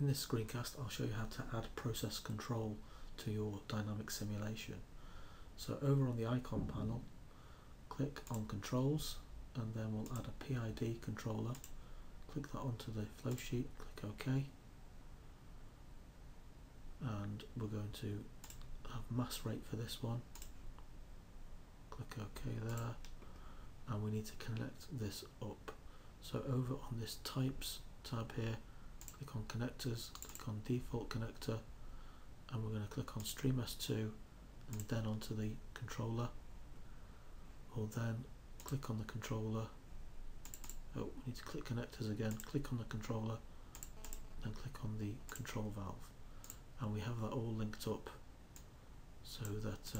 In this screencast, I'll show you how to add process control to your dynamic simulation. So over on the icon panel, click on controls, and then we'll add a PID controller. Click that onto the flow sheet, click OK. And we're going to have mass rate for this one. Click OK there. And we need to connect this up. So over on this types tab here, click on connectors, click on default connector, and we're going to click on stream S2 and then onto the controller. Or then click on the controller. Oh, we need to click connectors again, click on the controller, then click on the control valve. And we have that all linked up so that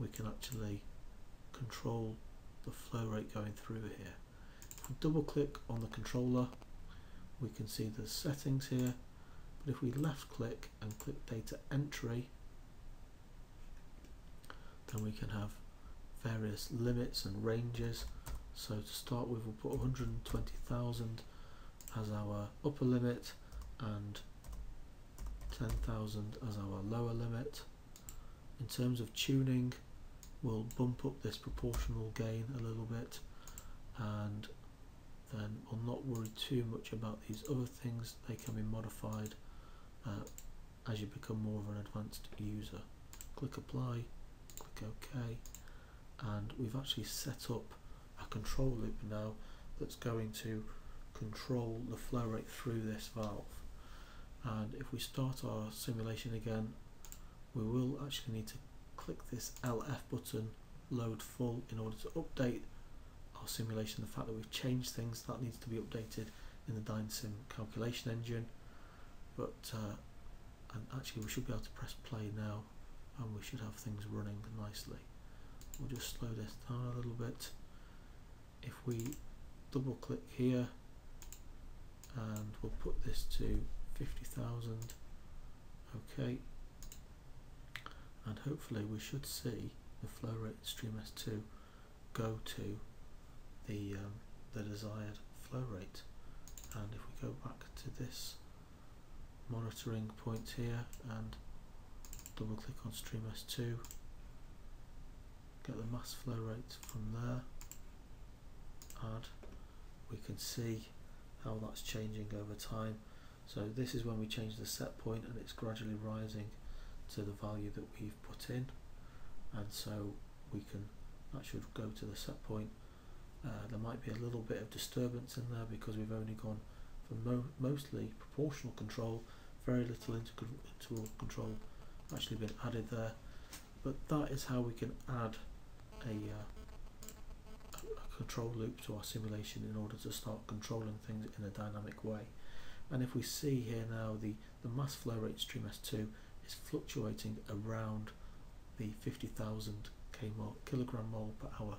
we can actually control the flow rate going through here. If we double click on the controller, we can see the settings here, but if we left click and click data entry, then we can have various limits and ranges. So to start with, we'll put 120,000 as our upper limit and 10,000 as our lower limit. In terms of tuning, we'll bump up this proportional gain a little bit, and then we'll not worry too much about these other things. They can be modified as you become more of an advanced user. Click apply, click OK, and we've actually set up a control loop now that's going to control the flow rate through this valve. And if we start our simulation again, we will actually need to click this LF button, load full, in order to update our simulation. The fact that we've changed things, that needs to be updated in the DynSim calculation engine. But and actually we should be able to press play now, and we should have things running nicely. We'll just slow this down a little bit. If we double click here, and we'll put this to 50,000, okay, and hopefully we should see the flow rate stream S2 go to the desired flow rate. And if we go back to this monitoring point here and double click on stream S2, get the mass flow rate from there, and we can see how that's changing over time. So this is when we change the set point, and it's gradually rising to the value that we've put in, and so we can, that should go to the set point. There might be a little bit of disturbance in there because we've only gone for mostly proportional control, very little interval control actually been added there. But that is how we can add a control loop to our simulation in order to start controlling things in a dynamic way. And if we see here now, the mass flow rate stream S2 is fluctuating around the 50,000 kilogram mole per hour.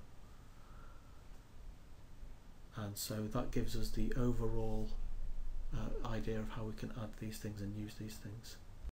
And so that gives us the overall idea of how we can add these things and use these things.